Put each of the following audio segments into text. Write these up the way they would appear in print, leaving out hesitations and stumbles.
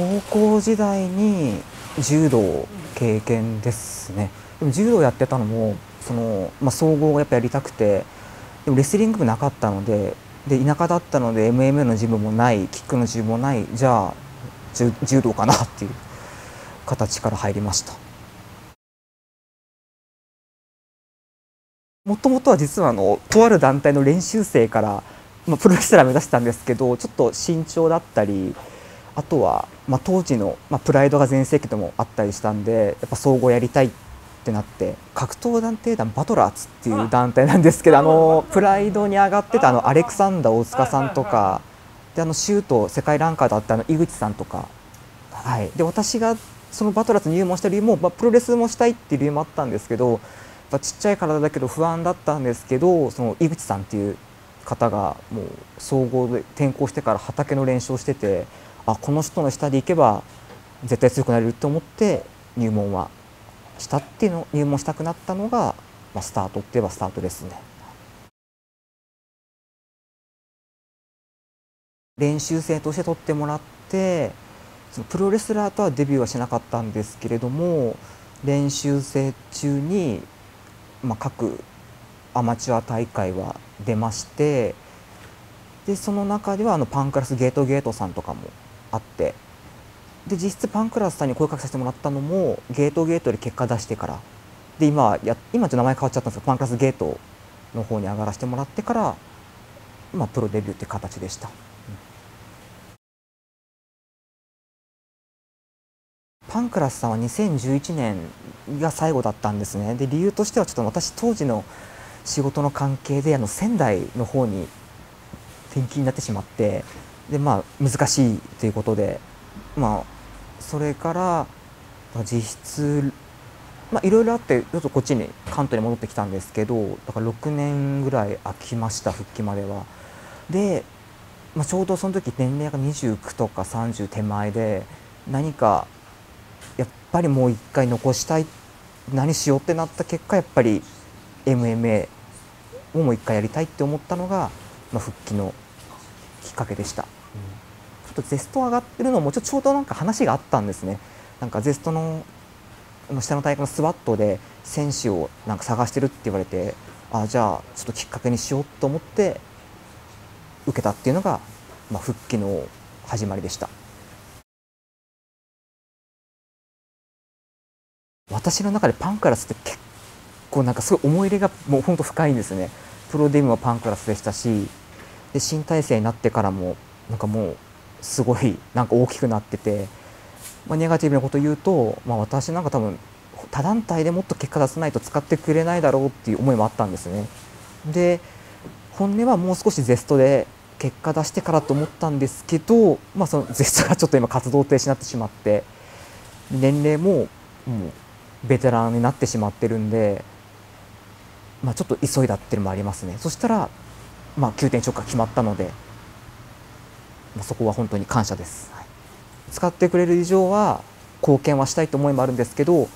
高校時代に柔道経験ですね。でも柔道やってたのもその、総合をやっぱやりたくて、でもレスリング部なかったので、田舎だったので MMA のジムもない、キックのジムもない、じゃあ柔道かなっていう形から入りました。もともとは実はとある団体の練習生から、プロレスラー目指したんですけど、ちょっと身長だったり、あとは、当時の、プライドが全盛期でもあったりしたんで、やっぱ総合やりたいってなって、格闘団体団バトラーズっていう団体なんですけど、プライドに上がってたアレクサンダー大塚さんとかで、シュート世界ランカーだった井口さんとか、はい、で私がそのバトラーズに入門した理由も、プロレスもしたいっていう理由もあったんですけど、ちっちゃい体だけど不安だったんですけど、その井口さんっていう方がもう総合で転校してから畑の練習をしてて、あ、この人の下で行けば絶対強くなれると思って入門はしたっていうの、入門したくなったのが、スタートって言えばスタートですね。練習生として取ってもらって、そのプロレスラーとはデビューはしなかったんですけれども、練習生中に、各アマチュア大会は出まして、でその中ではパンクラスゲートゲートさんとかもあって、で実質パンクラスさんに声かけさせてもらったのもゲートゲートで結果出してから、で今ちょっと名前変わっちゃったんですけど、パンクラスゲートの方に上がらせてもらってから、プロデビューって形でした。パンクラスさんは2011年が最後だったんですね。で理由としては、ちょっと私当時の仕事の関係で仙台の方に転勤になってしまって、で難しいということで、それから実質いろいろあって、ちょっとこっちに関東に戻ってきたんですけど、だから6年ぐらい空きました、復帰までは。で、ちょうどその時年齢が29とか30手前で、何かやっぱりもう一回残したい、何しようってなった結果、やっぱり MMA をもう一回やりたいって思ったのが、復帰のきっかけでした。ちょっとゼスト上がってるのもちょうど話があったんですね。ゼストの下の大会のスワットで選手を探してるって言われて、あ、じゃあちょっときっかけにしようと思って受けたっていうのが、復帰の始まりでした。私の中でパンクラスって結構すごい思い入れがもう本当深いんですね。プロデビューもパンクラスでしたし、で新体制になってからももうすごい大きくなってて、ネガティブなことを言うと、私多分他団体でもっと結果出さないと使ってくれないだろうっていう思いもあったんですね。で本音はもう少しゼストで結果出してからと思ったんですけど、そのゼストがちょっと今活動停止になってしまって、年齢ももうベテランになってしまってるんで、ちょっと急いだっていうのもありますね。そしたら、急転直下決まったので、そこは本当に感謝です、はい。使ってくれる以上は貢献はしたいと思いもあるんですけど、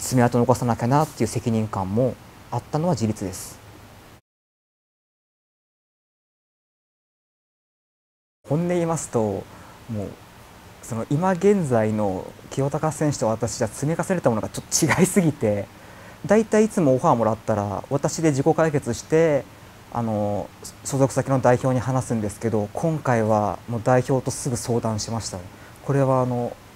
爪痕残さなきゃなっていう責任感もあったのは自立です。本音言いますと、もうその今現在の清高選手と私じゃ積み重ねたものがちょっと違いすぎて、だいたいいつもオファーもらったら私で自己解決して、所属先の代表に話すんですけど、今回はもう代表とすぐ相談しましたね。これは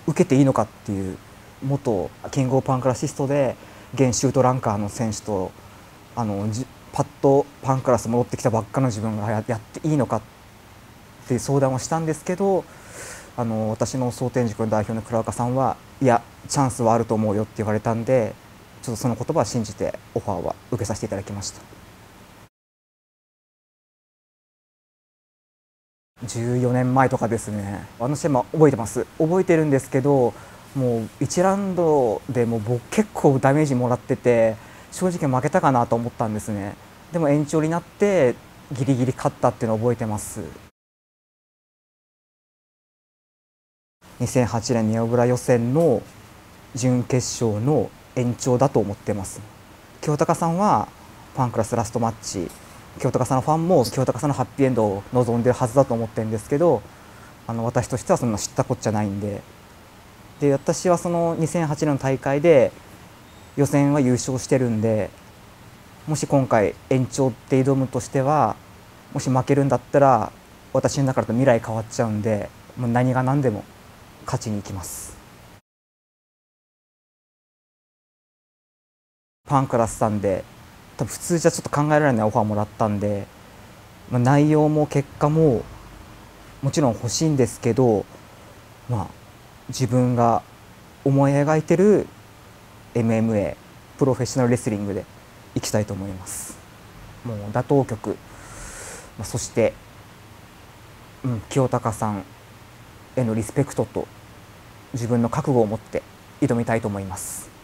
受けていいのかっていう、元キングオブパンクラシストで現シュートランカーの選手とパッとパンクラス戻ってきたばっかの自分がやっていいのかって相談をしたんですけど、私の蒼天塾の代表の倉岡さんは「いや、チャンスはあると思うよ」って言われたんで、ちょっとその言葉を信じてオファーは受けさせていただきました。14年前とかですね。私は覚えてます、覚えてるんですけど、もう1ラウンドでも僕結構ダメージもらってて、正直負けたかなと思ったんですね。でも延長になってギリギリ勝ったっていうのを覚えてます。2008年ネオブラ予選の準決勝の延長だと思ってます。清高さんはパンクラスラストマッチ、清高さんのファンも清高さんのハッピーエンドを望んでるはずだと思ってるんですけど、私としてはそんな知ったこっちゃないんで、で私はその2008年の大会で予選は優勝してるんで、もし今回延長って挑むとしては、もし負けるんだったら私の中だと未来変わっちゃうんで、もう何が何でも勝ちに行きます。パンクラスさんで多分普通じゃちょっと考えられないオファーもらったんで、まあ、内容も結果ももちろん欲しいんですけど、まあ、自分が思い描いてる MMA プロフェッショナルレスリングでいきたいと思います。もう打倒局、そして、清高さんへのリスペクトと自分の覚悟を持って挑みたいと思います。